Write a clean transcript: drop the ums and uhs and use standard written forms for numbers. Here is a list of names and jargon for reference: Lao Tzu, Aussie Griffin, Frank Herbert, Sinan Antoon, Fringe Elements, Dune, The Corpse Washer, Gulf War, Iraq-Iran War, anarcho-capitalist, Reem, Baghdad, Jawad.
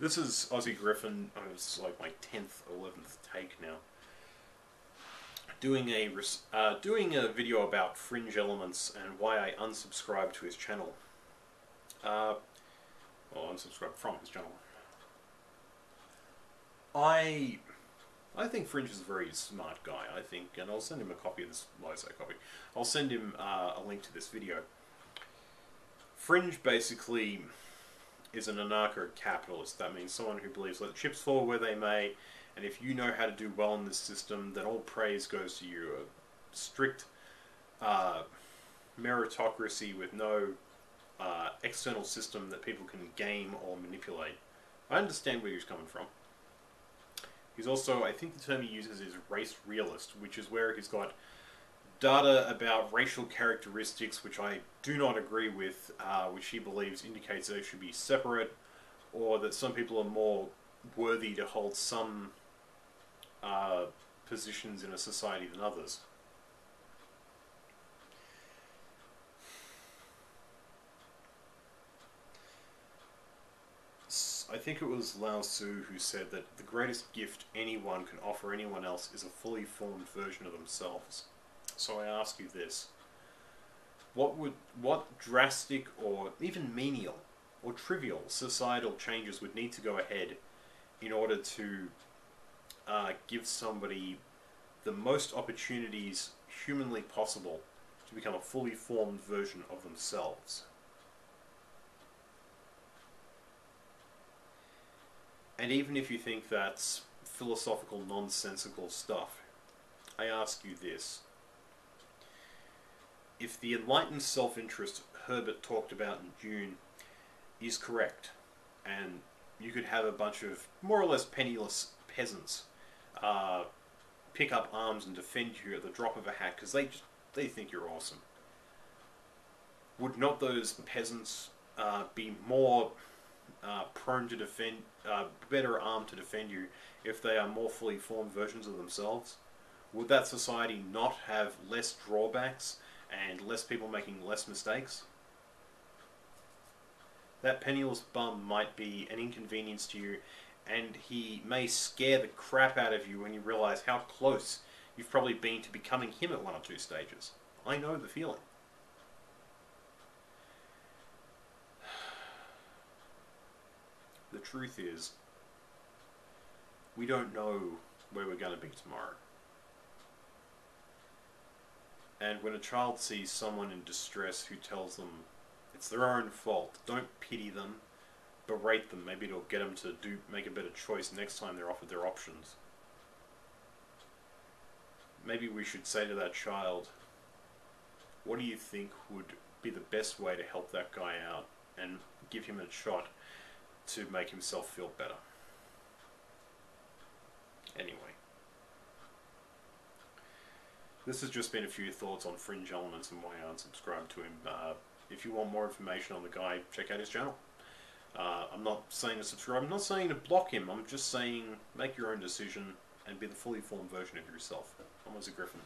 This is Aussie Griffin. Oh, this is like my 10th, 11th take now. Doing a video about Fringe Elements and why I unsubscribed to his channel. Well, unsubscribed from his channel. I think Fringe is a very smart guy, I think, and I'll send him a copy of this, well, I say copy, I'll send him a link to this video. Fringe basically is an anarcho-capitalist. That means someone who believes let the chips fall where they may, and if you know how to do well in this system, then all praise goes to you. A strict meritocracy with no external system that people can game or manipulate. I understand where he's coming from. He's also, I think the term he uses is race realist, which is where he's got data about racial characteristics, which I do not agree with, which he believes indicates they should be separate, or that some people are more worthy to hold some positions in a society than others. I think it was Lao Tzu who said that the greatest gift anyone can offer anyone else is a fully formed version of themselves. So I ask you this. What drastic or even menial or trivial societal changes would need to go ahead in order to give somebody the most opportunities humanly possible to become a fully formed version of themselves? And even if you think that's philosophical, nonsensical stuff, I ask you this. If the enlightened self-interest Herbert talked about in Dune is correct, and you could have a bunch of more or less penniless peasants pick up arms and defend you at the drop of a hat because they think you're awesome, would not those peasants be more prone to defend, better armed to defend you if they are more fully formed versions of themselves? Would that society not have less drawbacks and less people making less mistakes? That penniless bum might be an inconvenience to you, and he may scare the crap out of you when you realize how close you've probably been to becoming him at one or two stages. I know the feeling. The truth is, we don't know where we're going to be tomorrow. And when a child sees someone in distress who tells them it's their own fault, don't pity them, berate them, maybe it'll get them to make a better choice next time they're offered their options. Maybe we should say to that child, what do you think would be the best way to help that guy out, and give him a shot to make himself feel better. Anyway. This has just been a few thoughts on Fringe Elements and why I unsubscribed to him. If you want more information on the guy, check out his channel. I'm not saying to subscribe, I'm not saying to block him, I'm just saying make your own decision and be the fully formed version of yourself. I'm Aussie Griffin.